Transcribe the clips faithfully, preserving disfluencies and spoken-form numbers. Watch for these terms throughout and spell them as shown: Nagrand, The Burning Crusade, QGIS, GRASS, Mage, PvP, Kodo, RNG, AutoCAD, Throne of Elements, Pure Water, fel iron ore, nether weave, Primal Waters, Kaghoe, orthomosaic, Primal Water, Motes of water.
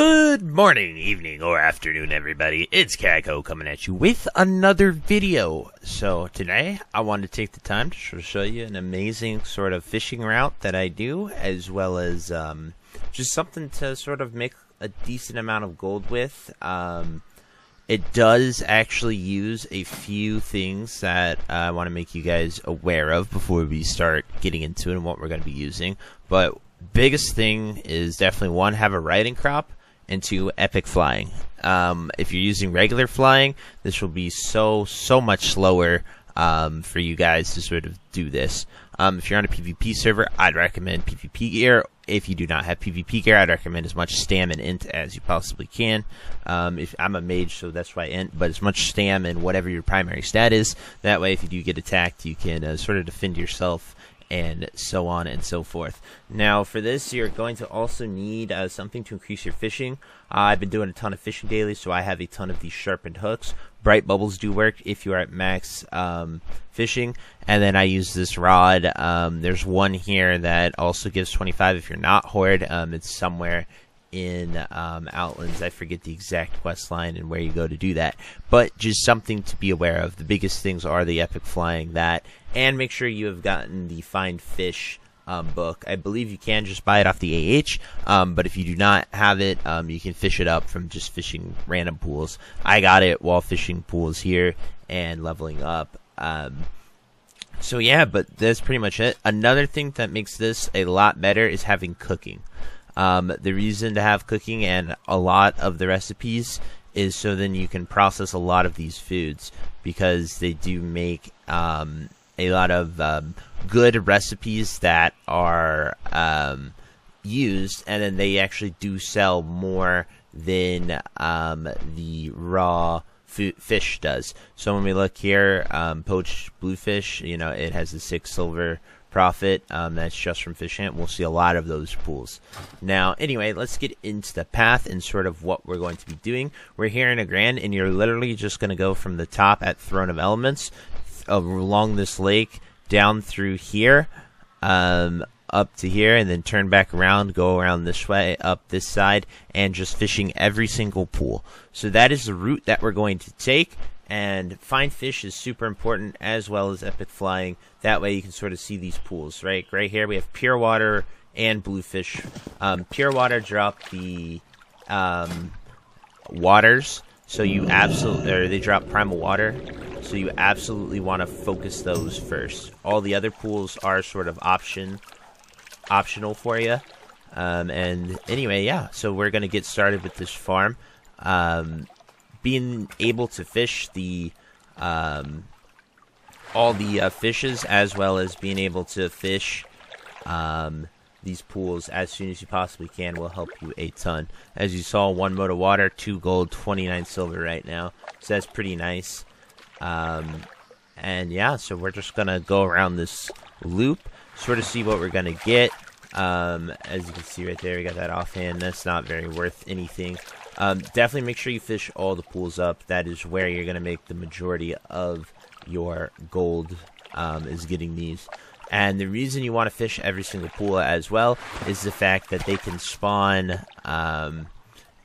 Good morning, evening, or afternoon, everybody. It's Kaghoe coming at you with another video. So today I want to take the time to show you an amazing sort of fishing route that I do, as well as um, just something to sort of make a decent amount of gold with. Um, it does actually use a few things that I want to make you guys aware of before we start getting into it and what we're going to be using. But biggest thing is definitely one, have a riding crop. Into epic flying. Um, if you're using regular flying, this will be so, so much slower um, for you guys to sort of do this. Um, if you're on a PvP server, I'd recommend PvP gear. If you do not have PvP gear, I'd recommend as much stam and int as you possibly can. Um, if I'm a mage, so that's why int, but as much stam and whatever your primary stat is. That way, if you do get attacked, you can uh, sort of defend yourself, and so on and so forth. Now for this, you're going to also need uh, something to increase your fishing. Uh, I've been doing a ton of fishing daily, so I have a ton of these sharpened hooks. Bright bubbles do work if you are at max um, fishing. And then I use this rod. Um, there's one here that also gives twenty-five if you're not Horde. Um, it's somewhere in um, Outlands. I forget the exact quest line and where you go to do that, but just something to be aware of. The biggest things are the epic flying, that, and make sure you have gotten the Find Fish um, book. I believe you can just buy it off the A H, um, but if you do not have it, um, you can fish it up from just fishing random pools. I got it while fishing pools here and leveling up. Um, so yeah, but that's pretty much it. Another thing that makes this a lot better is having cooking. Um, the reason to have cooking and a lot of the recipes is so then you can process a lot of these foods, because they do make um, a lot of um, good recipes that are um, used, and then they actually do sell more than um, the raw fish does. So when we look here, um, poached bluefish, you know, it has the six silver profit. Um, that's just from fishing it. We'll see a lot of those pools. Now, anyway, let's get into the path and sort of what we're going to be doing. We're here in Nagrand, and you're literally just going to go from the top at Throne of Elements th along this lake down through here, um, up to here, and then turn back around, go around this way, up this side, and just fishing every single pool. So that is the route that we're going to take. And Find Fish is super important, as well as epic flying. That way you can sort of see these pools, right? Right here we have Pure Water and Bluefish. Um, pure Water drop the um, waters, so you absolutely, or they drop Primal Water, so you absolutely want to focus those first. All the other pools are sort of option, optional for you. Um, and anyway, yeah. So we're gonna get started with this farm. Um, Being able to fish the um, all the uh, fishes, as well as being able to fish um, these pools as soon as you possibly can, will help you a ton. As you saw, one mote of water, two gold, twenty-nine silver right now, so that's pretty nice. Um, and yeah, so we're just gonna go around this loop, sort of see what we're gonna get. Um, as you can see right there, we got that offhand. That's not very worth anything. Um, definitely make sure you fish all the pools up. That is where you're going to make the majority of your gold, um, is getting these. And the reason you want to fish every single pool as well is the fact that they can spawn, um,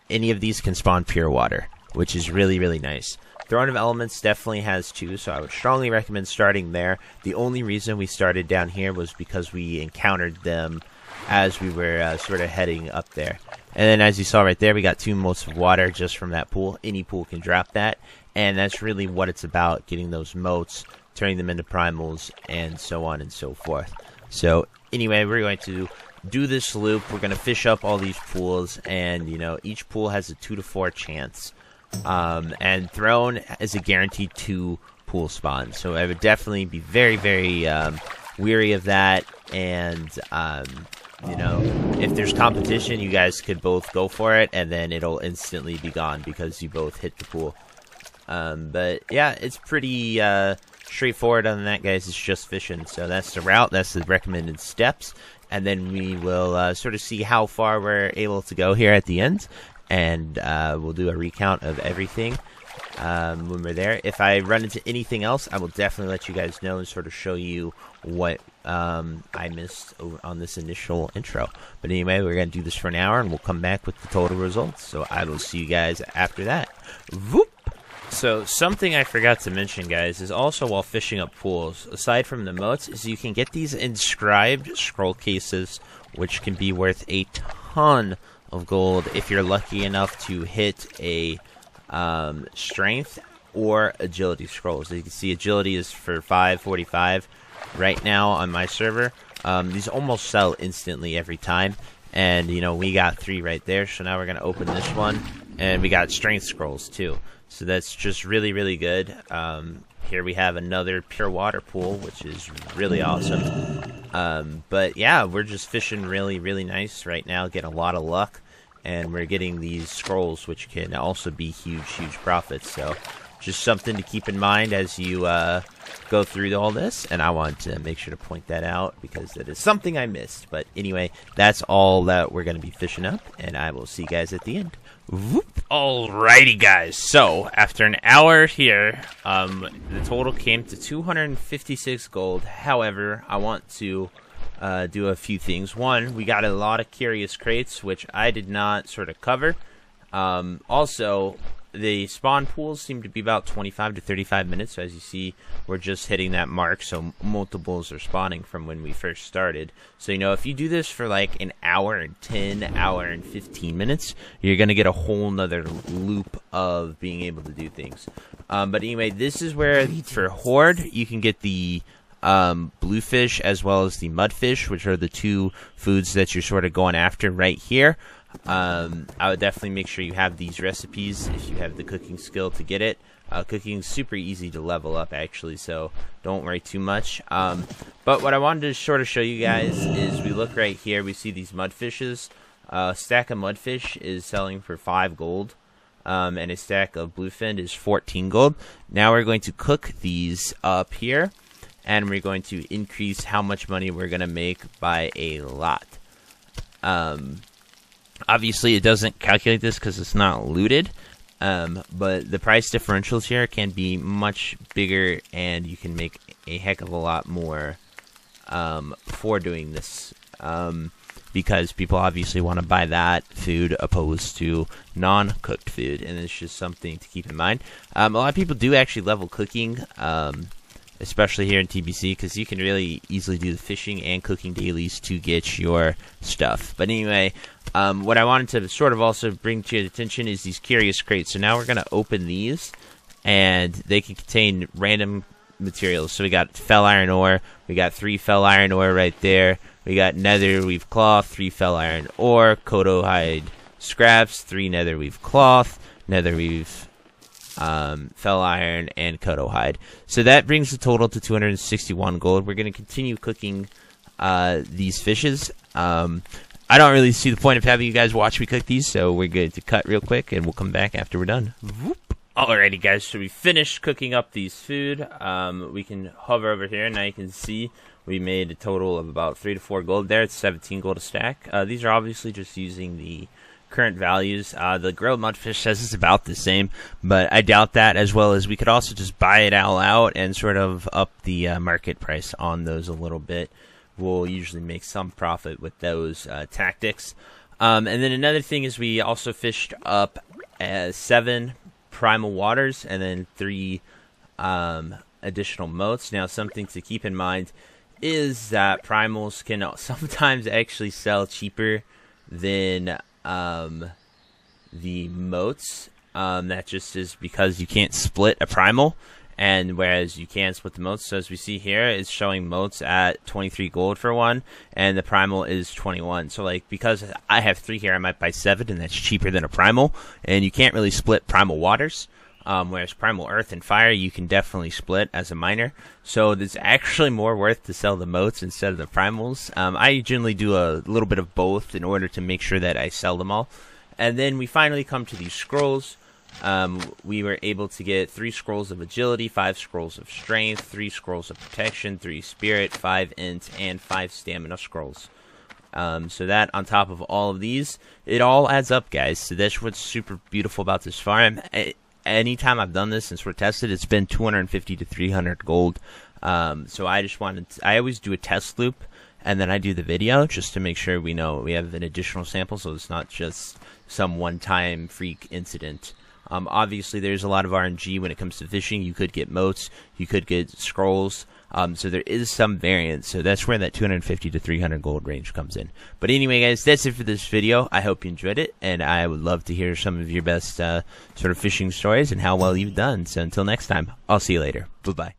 any of these can spawn Pure Water, which is really, really nice. Throne of Elements definitely has two, so I would strongly recommend starting there. The only reason we started down here was because we encountered them as we were uh, sort of heading up there. And then as you saw right there, we got two motes of water just from that pool. Any pool can drop that. And that's really what it's about, getting those motes, turning them into primals, and so on and so forth. So anyway, we're going to do this loop. We're going to fish up all these pools. And, you know, each pool has a two to four chance. Um, and Throne is a guaranteed two pool spawn. So I would definitely be very, very um, weary of that. And Um, you know, if there's competition, you guys could both go for it, and then it'll instantly be gone because you both hit the pool. Um, but yeah, it's pretty uh, straightforward on that, guys. It's just fishing. So that's the route. That's the recommended steps. And then we will uh, sort of see how far we're able to go here at the end. And uh, we'll do a recount of everything. um, when we're there. If I run into anything else, I will definitely let you guys know and sort of show you what um, I missed over on this initial intro. But anyway, we're going to do this for an hour, and we'll come back with the total results. So I will see you guys after that. Voop! So, something I forgot to mention, guys, is also while fishing up pools, aside from the motes, is you can get these inscribed scroll cases, which can be worth a ton of gold if you're lucky enough to hit a um, strength or agility scroll. So you can see agility is for five forty-five right now on my server. Um, these almost sell instantly every time, and, you know, we got three right there, so now we're going to open this one, and we got strength scrolls, too. So that's just really, really good. Um, here we have another pure water pool, which is really awesome. Um, but yeah, we're just fishing really, really nice right now, getting a lot of luck. And we're getting these scrolls, which can also be huge, huge profits. So just something to keep in mind as you uh, go through all this. And I want to make sure to point that out because that is something I missed. But anyway, that's all that we're going to be fishing up. And I will see you guys at the end. Whoop. Alrighty, guys, so after an hour here, um, the total came to two hundred fifty-six gold. However, I want to uh, do a few things. One, we got a lot of curious crates, which I did not sort of cover. Um, also, the spawn pools seem to be about twenty-five to thirty-five minutes. So as you see, we're just hitting that mark, so multiples are spawning from when we first started. So, you know, if you do this for like an hour and ten, hour and fifteen minutes, you're going to get a whole nother loop of being able to do things. Um, but anyway, this is where for Horde, you can get the um, bluefish as well as the mudfish, which are the two foods that you're sort of going after right here. Um, I would definitely make sure you have these recipes if you have the cooking skill to get it. Uh, cooking is super easy to level up, actually, so don't worry too much. Um, but what I wanted to sort of show you guys is we look right here, we see these mudfishes. Uh, a stack of mudfish is selling for five gold, um, and a stack of bluefin is fourteen gold. Now we're going to cook these up here, and we're going to increase how much money we're going to make by a lot. Um... Obviously, it doesn't calculate this because it's not looted, um, but the price differentials here can be much bigger, and you can make a heck of a lot more um, for doing this, um, because people obviously want to buy that food opposed to non-cooked food, and it's just something to keep in mind. Um, a lot of people do actually level cooking, um, especially here in T B C, because you can really easily do the fishing and cooking dailies to get your stuff. But anyway, um, what I wanted to sort of also bring to your attention is these curious crates. So now we're going to open these, and they can contain random materials. So we got fel iron ore, we got three fel iron ore right there, we got nether weave cloth, three fel iron ore, kodo hide scraps, three nether weave cloth, nether weave Um, fel iron, and kodo hide. So that brings the total to two hundred sixty-one gold. We're going to continue cooking uh, these fishes. Um, I don't really see the point of having you guys watch me cook these, so we're going to cut real quick, and we'll come back after we're done. Whoop. Alrighty, guys, so we finished cooking up these food. Um, we can hover over here, and now you can see we made a total of about three to four gold there. It's seventeen gold a stack. Uh, these are obviously just using the current values. Uh, the grilled mudfish says it's about the same, but I doubt that, as well as we could also just buy it all out and sort of up the uh, market price on those a little bit. We'll usually make some profit with those uh, tactics. Um, and then another thing is we also fished up uh, seven primal waters and then three um, additional motes. Now, something to keep in mind is that primals can sometimes actually sell cheaper than um the motes. Um that just is because you can't split a primal, and whereas you can split the motes. So as we see here, it's showing motes at twenty-three gold for one, and the primal is twenty-one. So like, because I have three here, I might buy seven, and that's cheaper than a primal, and you can't really split primal waters. Um, whereas primal earth and fire, you can definitely split as a miner. So there's actually more worth to sell the motes instead of the primals. Um, I generally do a little bit of both in order to make sure that I sell them all. And then we finally come to these scrolls. Um, we were able to get three scrolls of agility, five scrolls of strength, three scrolls of protection, three spirit, five int, and five stamina scrolls. Um, so that, on top of all of these, it all adds up, guys. So that's what's super beautiful about this farm. It, anytime I've done this since we're tested, it's been two hundred fifty to three hundred gold. Um, so I just wanted to, I always do a test loop, and then I do the video just to make sure we know we have an additional sample, so it's not just some one-time freak incident. Um, obviously, there's a lot of R N G when it comes to fishing. You could get motes, you could get scrolls. Um, so there is some variance. So that's where that two hundred fifty to three hundred gold range comes in. But anyway, guys, that's it for this video. I hope you enjoyed it, and I would love to hear some of your best uh, sort of fishing stories and how well you've done. So until next time, I'll see you later. Bye-bye.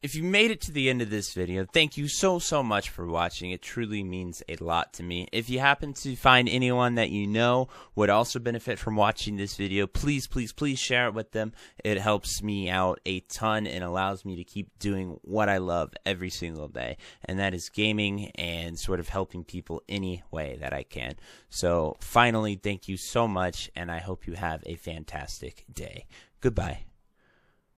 If you made it to the end of this video, thank you so, so much for watching. It truly means a lot to me. If you happen to find anyone that you know would also benefit from watching this video, please, please, please share it with them. It helps me out a ton and allows me to keep doing what I love every single day, and that is gaming and sort of helping people any way that I can. So finally, thank you so much, and I hope you have a fantastic day. Goodbye.